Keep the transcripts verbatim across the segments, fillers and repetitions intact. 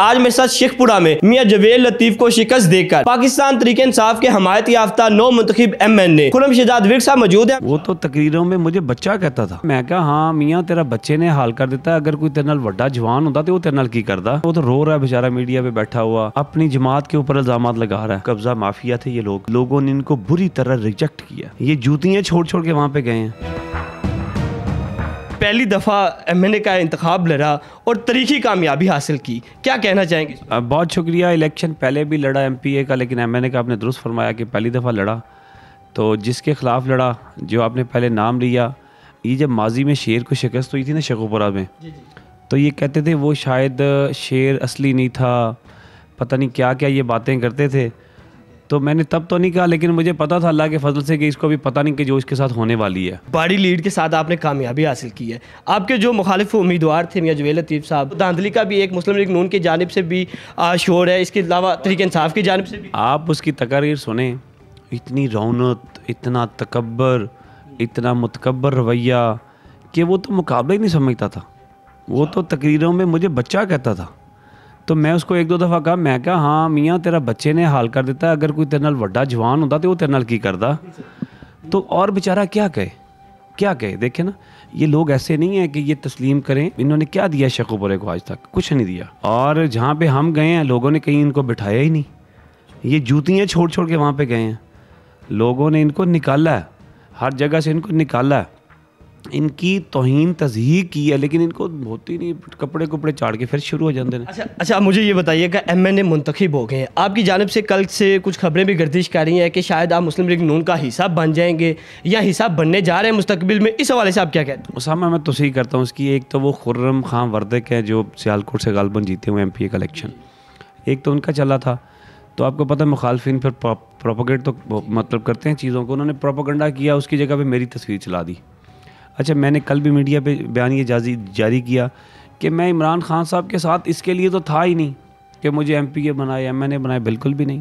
आज मेरे साथ शेखपुरा में मियां जावेद लतीफ को शिकस्त देकर पाकिस्तान तहरीक इंसाफ के हमायत याफ्ता नौ मुंतखिब M N A Khurram Shahzad साहब मौजूद है। वो तो तकरीरों में मुझे बच्चा कहता था, मैं कहा हाँ मियाँ तेरा बच्चे ने हाल कर देता, अगर कोई तेरे नाल वड्डा जवान होता तो वो तेरे नाल की करता। वो तो रो रहा है बेचारा, मीडिया पे बैठा हुआ अपनी जमात के ऊपर इल्जाम लगा रहा है। कब्जा माफिया थे ये लोग, लोगों ने इनको बुरी तरह रिजेक्ट किया, ये जूतियाँ छोड़ छोड़ के वहाँ पे गए हैं। पहली दफ़ा एम एन ए का इंतखाब लड़ा और तारीखी कामयाबी हासिल की, क्या कहना चाहेंगे? बहुत शुक्रिया। इलेक्शन पहले भी लड़ा एम पी ए का, लेकिन एम एन ए का आपने दुरुस्त फरमाया कि पहली दफ़ा लड़ा, तो जिसके ख़िलाफ़ लड़ा जो आपने पहले नाम लिया, ये जब माजी में शेर को शिकस्त हुई थी ना शेखुपुरा में, जी जी। तो ये कहते थे वो शायद शेर असली नहीं था, पता नहीं क्या क्या ये बातें करते थे, तो मैंने तब तो नहीं कहा, लेकिन मुझे पता था अल्लाह के फजल से कि इसको भी पता नहीं कि जो इसके साथ होने वाली है। बड़ी लीड के साथ आपने कामयाबी हासिल की है। आपके जो मुखालिफ उम्मीदवार थे मियां जावेद लतीफ साहब, धांधली का भी एक मुस्लिम लीग नून की जानिब से भी शोर है, इसके अलावा तहरीक इंसाफ की जानिब से भी। आप उसकी तकारीर सुने, इतनी रौनक, इतना तकबर, इतना मुतकबर रवैया कि वो तो मुकाबला ही नहीं समझता था। वो तो तकरीरों में मुझे बच्चा कहता था, तो मैं उसको एक दो दफ़ा कहा, मैं कहा हाँ मियाँ तेरा बच्चे ने हाल कर देता, अगर कोई तेरे नाल वड्डा जवान होता तो वो तेरे नाल की करता। तो और बेचारा क्या कहे क्या कहे देखे ना, ये लोग ऐसे नहीं है कि ये तस्लीम करें। इन्होंने क्या दिया शेखुपुरे को आज तक? कुछ नहीं दिया। और जहाँ पे हम गए हैं लोगों ने कहीं इनको बिठाया ही नहीं, ये जूतियाँ छोड़ छोड़ के वहाँ पर गए हैं। लोगों ने इनको निकाला है, हर जगह से इनको निकाला है, इनकी तौहीन तज़हीर की है, लेकिन इनको होती नहीं, कपड़े कपड़े चाड़ के फिर शुरू हो जाते हैं। अच्छा अच्छा मुझे ये बताइएगा, एम एन ए मुंतखब हो गए हैं, आपकी जानिब से कल से कुछ खबरें भी गर्दिश कर रही हैं कि शायद आप मुस्लिम लीग नून का हिस्सा बन जाएंगे या हिस्सा बनने जा रहे हैं मुस्तकबिल में, इस हवाले से आप क्या कहते हैं? उसामा मैं तो सही करता हूँ उसकी, एक तो वो खुर्रम खान वर्दक है जो सियालकोट से गालबन जीते हुए एम पी ए का इलेक्शन, एक तो उनका चला था, तो आपको पता है मुखालफिन फिर प्रोपोगेट तो मतलब करते हैं चीज़ों को, उन्होंने प्रोपोगंडा किया, उसकी जगह पर मेरी तस्वीर चला दी। अच्छा मैंने कल भी मीडिया पे बयान ये जारी किया कि मैं इमरान खान साहब के साथ इसके लिए तो था ही नहीं कि मुझे एम पी ए बनाए, एम एन ए बनाए, बिल्कुल भी नहीं।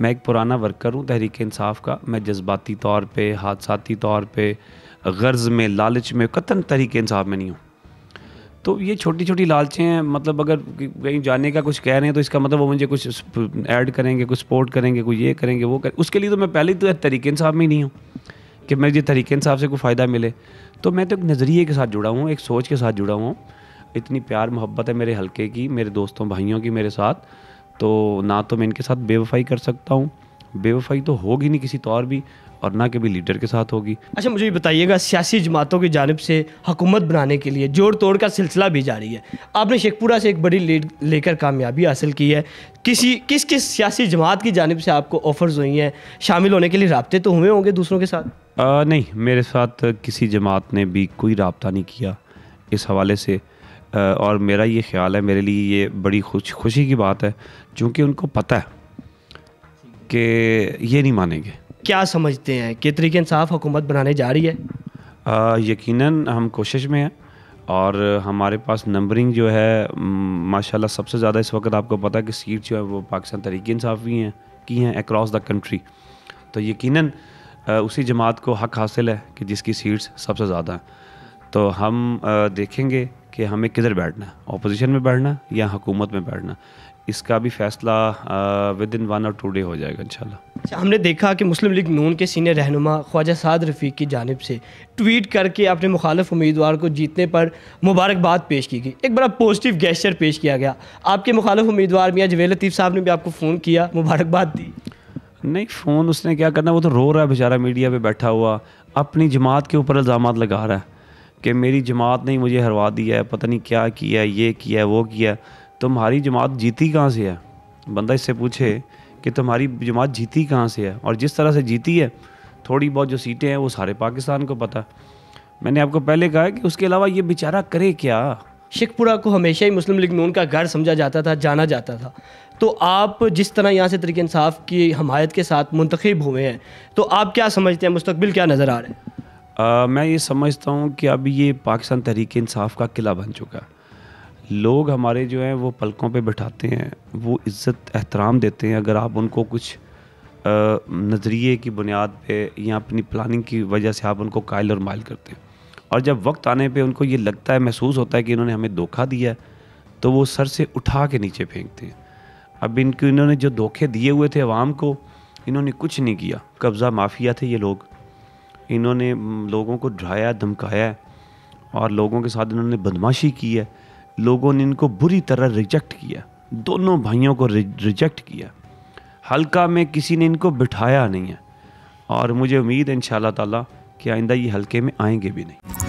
मैं एक पुराना वर्कर हूँ तहरीक इंसाफ का, मैं जज्बाती तौर पे, हादसाती तौर पे, गर्ज में, लालच में कतन तहरीक इंसाफ में नहीं हूँ। तो ये छोटी छोटी लालचें हैं, मतलब अगर कहीं जाने का कुछ कह रहे हैं तो इसका मतलब वो मुझे कुछ ऐड करेंगे, कुछ सपोर्ट करेंगे, कुछ ये करेंगे वो करेंगे, उसके लिए तो मैं पहले तो तहरीक इंसाफ में ही नहीं हूँ कि मुझे तहरीक इंसाफ से कोई फ़ायदा मिले। तो मैं तो एक नज़रिए के साथ जुड़ा हूँ, एक सोच के साथ जुड़ा हूँ, इतनी प्यार मोहब्बत है मेरे हलके की, मेरे दोस्तों भाइयों की मेरे साथ, तो ना तो मैं इनके साथ बेवफाई कर सकता हूँ, बेवफाई तो होगी नहीं किसी तौर भी, और ना कभी लीडर के साथ होगी। अच्छा मुझे बताइएगा, सियासी जमातों की जानिब से हुकूमत बनाने के लिए जोड़ तोड़ का सिलसिला भी जारी है, आपने शेखपुरा से एक बड़ी लीड लेकर कामयाबी हासिल की है, किसी किस किस सियासी जमात की जानिब से आपको ऑफर्स हुई हैं? शामिल होने के लिए रबते तो हुए होंगे दूसरों के साथ? आ, नहीं, मेरे साथ किसी जमात ने भी कोई रबता नहीं किया इस हवाले से, आ, और मेरा ये ख्याल है, मेरे लिए ये बड़ी खुश खुशी की बात है, चूँकि उनको पता है कि ये नहीं मानेंगे। क्या समझते हैं कि तहरीक इंसाफ हुकूमत बनाने जा रही है? आ, यकीनन हम कोशिश में हैं, और हमारे पास नंबरिंग जो है माशाल्लाह सबसे ज़्यादा इस वक्त आपको पता है कि सीट जो है वो पाकिस्तान तहरीक इंसाफ भी हैं की हैं अक्रॉस द कंट्री, तो यकीनन आ, उसी जमात को हक हासिल है कि जिसकी सीट्स सबसे ज़्यादा हैं। तो हम आ, देखेंगे कि हमें किधर बैठना है, अपोजिशन में बैठना या हुकूमत में बैठना, इसका भी फैसला विद इन वन और टू डे हो जाएगा इंशाल्लाह। हमने देखा कि मुस्लिम लीग नून के सीनियर रहनुमा ख्वाजा असद रफ़ीक की जानिब से ट्वीट करके अपने मुखालिफ उम्मीदवार को जीतने पर मुबारकबाद पेश की गई, एक बड़ा पॉजिटिव गेस्चर पेश किया गया। आपके मुखालिफ उम्मीदवार मियां जावेद लतीफ़ साहब ने भी आपको फ़ोन किया, मुबारकबाद दी? नहीं, फ़ोन उसने क्या करना, वो तो रो रहा है बेचारा, मीडिया पर बैठा हुआ अपनी जमात के ऊपर इल्ज़ाम लगा रहा है कि मेरी जमात ने मुझे हरवा दिया है, पता नहीं क्या किया, ये किया वो किया। तुम्हारी जमात जीती कहाँ से है? बंदा इससे पूछे कि तुम्हारी जमात जीती कहाँ से है, और जिस तरह से जीती है, थोड़ी बहुत जो सीटें हैं वो सारे पाकिस्तान को पता। मैंने आपको पहले कहा है कि उसके अलावा ये बेचारा करे क्या। शेखपुरा को हमेशा ही मुस्लिम लीग नून का घर समझा जाता था, जाना जाता था, तो आप जिस तरह यहाँ से तहरीक इंसाफ की हमायत के साथ मुंतखब हुए हैं, तो आप क्या समझते हैं मुस्तकबिल क्या नज़र आ रहा है? आ, मैं ये समझता हूँ कि अब ये पाकिस्तान तहरीक इंसाफ का किला बन चुका है। लोग हमारे जो हैं वो पलकों पे बिठाते हैं, वो इज़्ज़त एहतराम देते हैं। अगर आप उनको कुछ नज़रिए की बुनियाद पे या अपनी प्लानिंग की वजह से आप उनको कायल और मायल करते हैं, और जब वक्त आने पे उनको ये लगता है, महसूस होता है कि इन्होंने हमें धोखा दिया है, तो वो सर से उठा के नीचे फेंकते हैं। अब इनको इन्होंने जो धोखे दिए हुए थे आवाम को, इन्होंने कुछ नहीं किया। कब्ज़ा माफिया थे ये लोग, इन्होंने लोगों को डराया धमकाया और लोगों के साथ इन्होंने बदमाशी की है। लोगों ने इनको बुरी तरह रिजेक्ट किया, दोनों भाइयों को रिजेक्ट किया। हल्का में किसी ने इनको बिठाया नहीं है और मुझे उम्मीद है इंशाल्लाह ताला कि आइंदा ये हल्के में आएंगे भी नहीं।